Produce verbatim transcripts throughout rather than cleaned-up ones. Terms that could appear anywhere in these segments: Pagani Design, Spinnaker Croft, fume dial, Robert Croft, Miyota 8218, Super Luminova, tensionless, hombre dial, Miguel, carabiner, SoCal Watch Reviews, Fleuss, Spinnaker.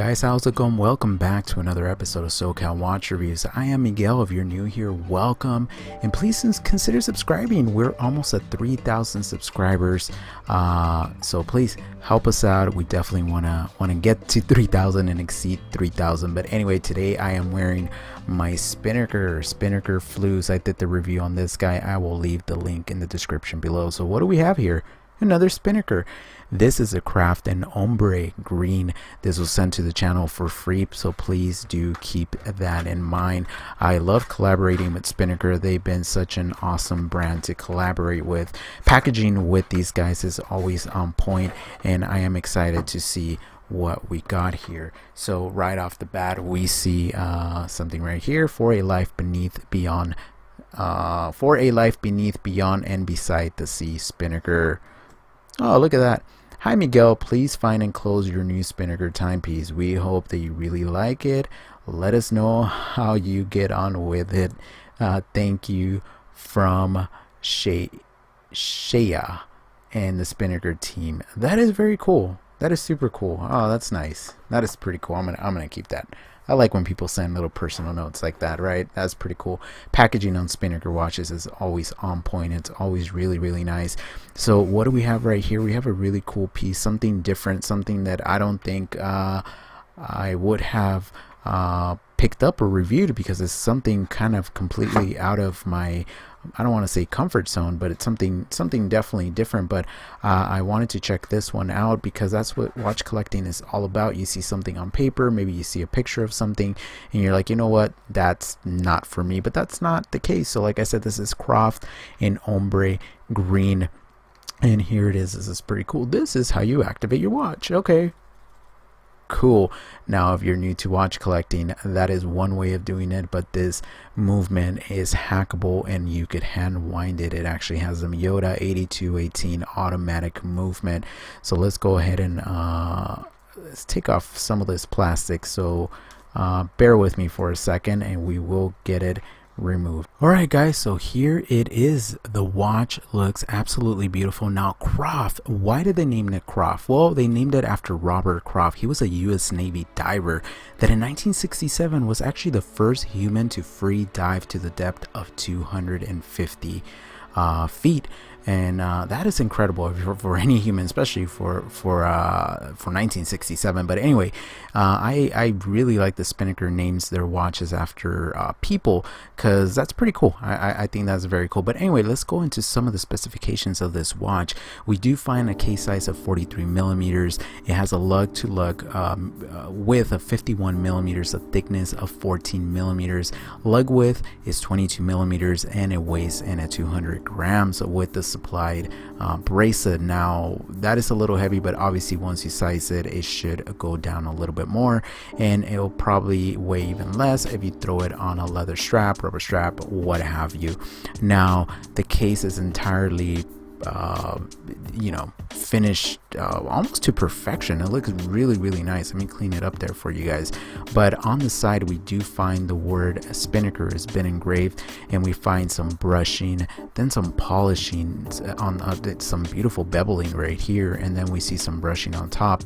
Guys, how's it going? Welcome back to another episode of SoCal Watch Reviews. I am Miguel. If you're new here, welcome, and please consider subscribing. We're almost at three thousand subscribers, uh, so please help us out. We definitely wanna wanna get to three thousand and exceed three thousand. But anyway, today I am wearing my Spinnaker Spinnaker Fleuss. I did the review on this guy. I will leave the link in the description below. So what do we have here? Another Spinnaker. This is a craft and ombre green. This was sent to the channel for free, so please do keep that in mind. I love collaborating with Spinnaker. They've been such an awesome brand to collaborate with. Packaging with these guys is always on point, and I am excited to see what we got here. So right off the bat, we see uh, something right here: for a life beneath beyond uh, for a life beneath beyond and beside the sea, Spinnaker. Oh, look at that. Hi, Miguel. Please find and close your new Spinnaker timepiece. We hope that you really like it. Let us know how you get on with it. Uh, thank you from Shea, Shea and the Spinnaker team. That is very cool. That is super cool. Oh, that's nice. That is pretty cool. I'm gonna, I'm gonna keep that. I like when people send little personal notes like that, right? That's pretty cool. Packaging on Spinnaker watches is always on point. It's always really, really nice. So what do we have right here? We have a really cool piece, something different, something that I don't think uh, I would have uh, picked up or reviewed, because it's something kind of completely out of my, I don't want to say comfort zone, but it's something something definitely different. But uh, I wanted to check this one out, because that's what watch collecting is all about. You see something on paper, maybe you see a picture of something, and you're like, you know what, that's not for me. But that's not the case. So like I said, this is Croft in ombre green, and here it is. This is pretty cool. This is how you activate your watch. Okay, cool. Now if you're new to watch collecting, that is one way of doing it, but this movement is hackable and you could hand wind it. It actually has a Miyota eighty-two eighteen automatic movement. So let's go ahead and uh, let's take off some of this plastic, so uh, bear with me for a second and we will get it removed. Alright guys, so here it is. The watch looks absolutely beautiful. Now Croft, why did they name it Croft? Well, they named it after Robert Croft. He was a U S Navy diver that in nineteen sixty-seven was actually the first human to free dive to the depth of two hundred fifty uh, feet. And uh, that is incredible for, for any human, especially for for uh, for nineteen sixty-seven. But anyway, uh, I I really like the Spinnaker names their watches after uh, people, because that's pretty cool. I I think that's very cool. But anyway, let's go into some of the specifications of this watch. We do find a case size of forty-three millimeters. It has a lug-to-lug um, uh, width of fifty-one millimeters, a thickness of fourteen millimeters. Lug width is twenty-two millimeters, and it weighs in at two hundred grams with the supplied uh, bracelet. Now that is a little heavy, but obviously once you size it, it should go down a little bit more, and it will probably weigh even less if you throw it on a leather strap, rubber strap, what have you. Now the case is entirely uh you know finished uh, almost to perfection. It looks really, really nice. Let me clean it up there for you guys. But on the side, we do find the word Spinnaker has been engraved, and we find some brushing, then some polishing on uh, some beautiful beveling right here, and then we see some brushing on top.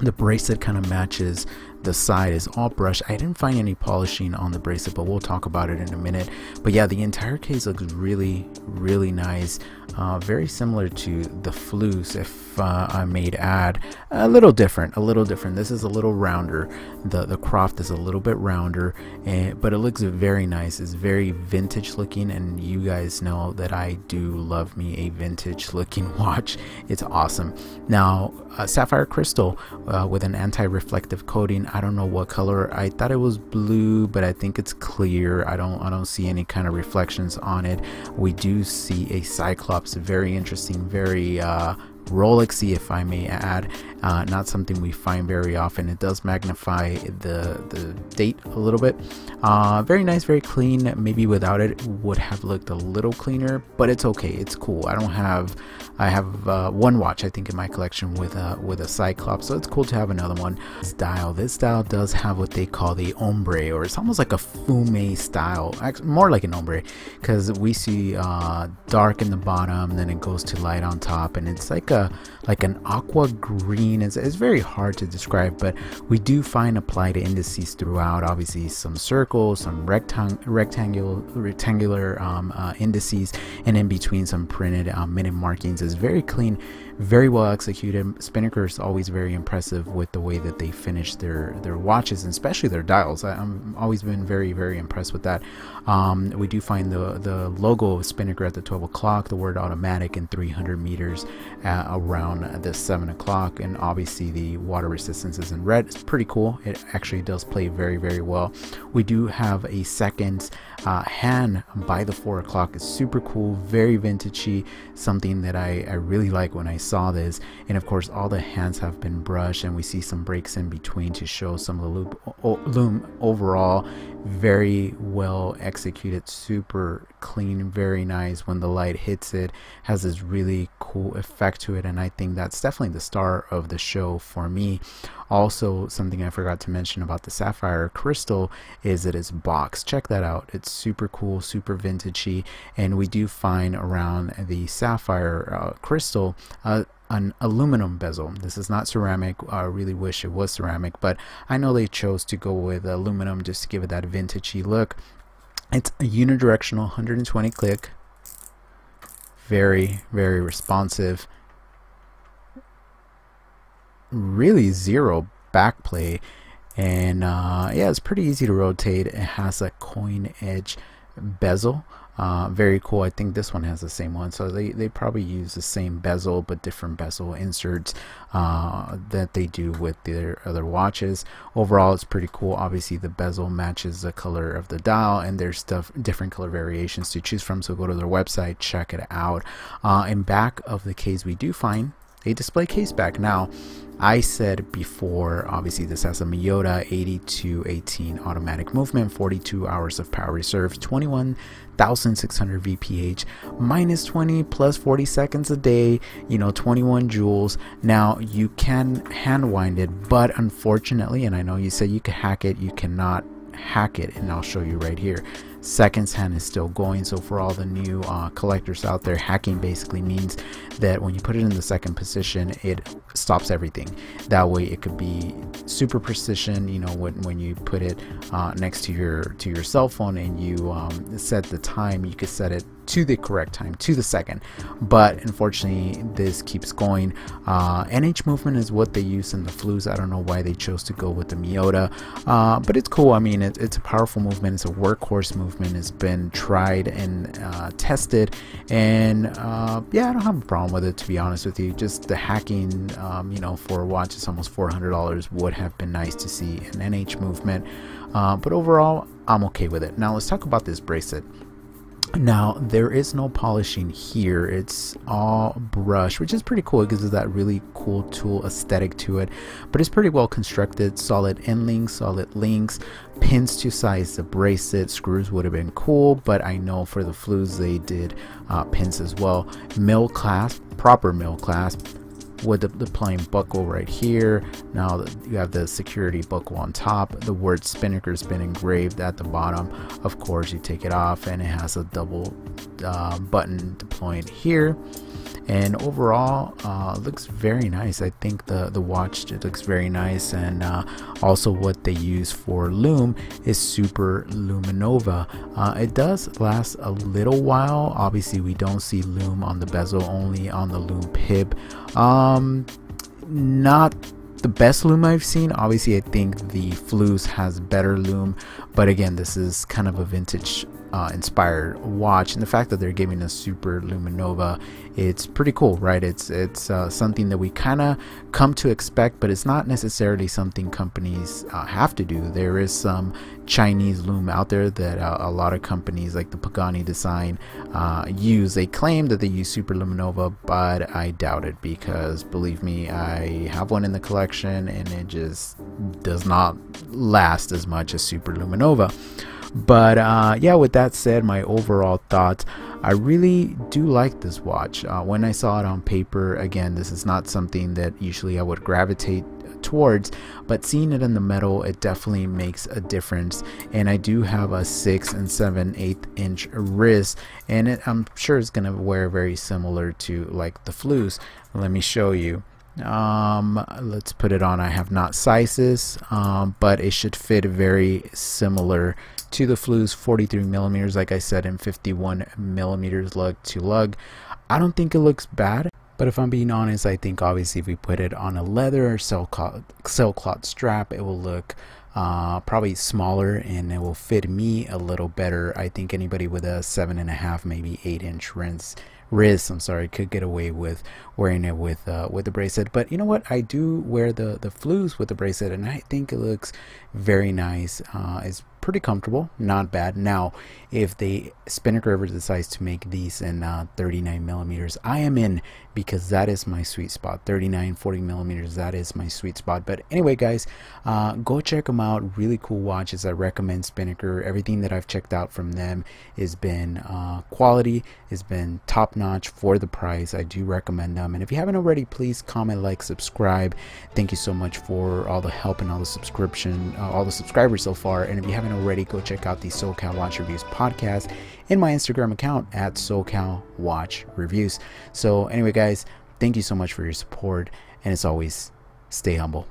The bracelet kind of matches. The side is all brushed. I didn't find any polishing on the bracelet, but we'll talk about it in a minute. But yeah, the entire case looks really, really nice. Uh, very similar to the Fleuss, if uh, I may add. A little different, a little different. This is a little rounder. The the Croft is a little bit rounder, and, but it looks very nice. It's very vintage looking, and you guys know that I do love me a vintage looking watch. It's awesome. Now, a sapphire crystal uh, with an anti-reflective coating. I don't know what color. I thought it was blue, but I think it's clear. I don't, I don't see any kind of reflections on it. We do see a cyclops. Very interesting, very uh, Rolexy, if I may add. Uh, not something we find very often. It does magnify the the date a little bit. Uh, very nice, very clean. Maybe without it would have looked a little cleaner, but it's okay. It's cool. I don't have. I have uh, one watch I think in my collection with a with a Cyclops, so it's cool to have another one. This dial. This dial does have what they call the ombre, or it's almost like a fume style. Actually, more like an ombre, because we see uh, dark in the bottom, then it goes to light on top, and it's like a a like an aqua green. It's, it's very hard to describe, but we do find applied indices throughout. Obviously, some circles, some rectang rectangular rectangular um, uh, indices, and in between some printed um, minute markings. It's very clean, very well executed. Spinnaker is always very impressive with the way that they finish their their watches, and especially their dials. I, I'm always been very very impressed with that. Um, we do find the the logo of Spinnaker at the twelve o'clock, the word automatic, and three hundred meters uh, around the seven o'clock, and obviously the water resistance is in red. It's pretty cool. It actually does play very very well. We do have a second uh, hand by the four o'clock. It's super cool, very vintagey, something that I, I really like when I saw this. And of course all the hands have been brushed, and we see some breaks in between to show some of the loop loom. Overall very well executed, super clean, very nice. When the light hits it, has this really cool effect to it, and I think that's definitely the star of the show for me. Also, something I forgot to mention about the sapphire crystal is that it's boxed. Check that out. It's super cool, super vintagey, and we do find around the sapphire uh, crystal uh, an aluminum bezel. This is not ceramic. I really wish it was ceramic, but I know they chose to go with aluminum just to give it that vintagey look. It's a unidirectional one hundred twenty click, very very responsive, really zero backplay, and uh, yeah, it's pretty easy to rotate. It has a coin edge bezel. Uh, very cool. I think this one has the same one, so they, they probably use the same bezel but different bezel inserts uh, that they do with their other watches. Overall it's pretty cool. Obviously the bezel matches the color of the dial, and there's stuff different color variations to choose from, so go to their website, check it out. Uh, and back of the case we do find a display case back. Now I said before, obviously this has a Miyota eighty-two eighteen automatic movement, forty-two hours of power reserve, twenty-one thousand six hundred V P H, minus twenty plus forty seconds a day, you know, twenty-one joules. Now you can hand wind it, but unfortunately, and I know you said you could hack it, you cannot hack it, and I'll show you right here. Seconds hand is still going, so for all the new uh, collectors out there, hacking basically means that when you put it in the second position, it stops everything. That way it could be super precision, you know, when, when you put it uh, next to your to your cell phone and you um, set the time, you could set it to the correct time, to the second. But unfortunately this keeps going. uh, N H movement is what they use in the Fleuss. I don't know why they chose to go with the Miyota, uh, but it's cool. I mean, it, it's a powerful movement, it's a workhorse movement, it's been tried and uh, tested, and uh, yeah, I don't have a problem with it, to be honest with you. Just the hacking, um, you know, for a watch it's almost four hundred dollars, would have been nice to see an N H movement, uh, but overall I'm okay with it. Now let's talk about this bracelet. Now there is no polishing here, it's all brush, which is pretty cool. It gives us that really cool tool aesthetic to it, but it's pretty well constructed. Solid end links, solid links, pins to size the bracelet. Screws would have been cool, but I know for the Fleuss they did uh, pins as well. Mill clasp, proper mill clasp, with the, the plain buckle right here. Now you have the security buckle on top, the word Spinnaker has been engraved at the bottom. Of course you take it off, and it has a double uh, button deployed here, and overall uh, looks very nice. I think the the watch, it looks very nice, and uh, also what they use for loom is Super Luminova. Uh, it does last a little while. Obviously we don't see loom on the bezel, only on the loom pib. Um, not the best loom I've seen. Obviously I think the Fleuss has better loom, but again this is kind of a vintage Uh, inspired watch, and the fact that they're giving us Super Luminova, it's pretty cool, right? It's it's uh, something that we kind of come to expect, but it's not necessarily something companies uh, have to do. There is some Chinese loom out there that uh, a lot of companies like the Pagani Design uh, use. They claim that they use Super Luminova, but I doubt it, because believe me, I have one in the collection and it just does not last as much as Super Luminova. But uh, yeah, with that said, my overall thoughts, I really do like this watch. Uh, when I saw it on paper, again, this is not something that usually I would gravitate towards, but seeing it in the metal, it definitely makes a difference. And I do have a six and seven eighth inch wrist, and it, I'm sure it's gonna wear very similar to like the Fleuss. Let me show you. Um let's put it on. I have not sized this, um but it should fit very similar to the Fleuss, forty-three millimeters, like I said, and fifty-one millimeters lug to lug. I don't think it looks bad, but if I'm being honest, I think obviously if we put it on a leather or sailcloth strap, it will look Uh, probably smaller, and it will fit me a little better. I think anybody with a seven and a half, maybe eight inch wrist, wrist, I'm sorry, could get away with wearing it with uh, with the bracelet. But you know what? I do wear the the Fleuss with the bracelet, and I think it looks very nice. Uh, it's pretty comfortable, not bad. Now, if they Spinnaker ever decides to make these in uh, thirty-nine millimeters, I am in, because that is my sweet spot. thirty-nine, forty millimeters, that is my sweet spot. But anyway, guys, uh, go check them out. Really cool watches. I recommend Spinnaker. Everything that I've checked out from them has been uh, quality, has been top notch for the price. I do recommend them. And if you haven't already, please comment, like, subscribe. Thank you so much for all the help and all the subscription, uh, all the subscribers so far. And if you haven't already, go check out the SoCal Watch Reviews podcast in my Instagram account at SoCal Watch Reviews. So anyway, guys, thank you so much for your support, and as always, stay humble.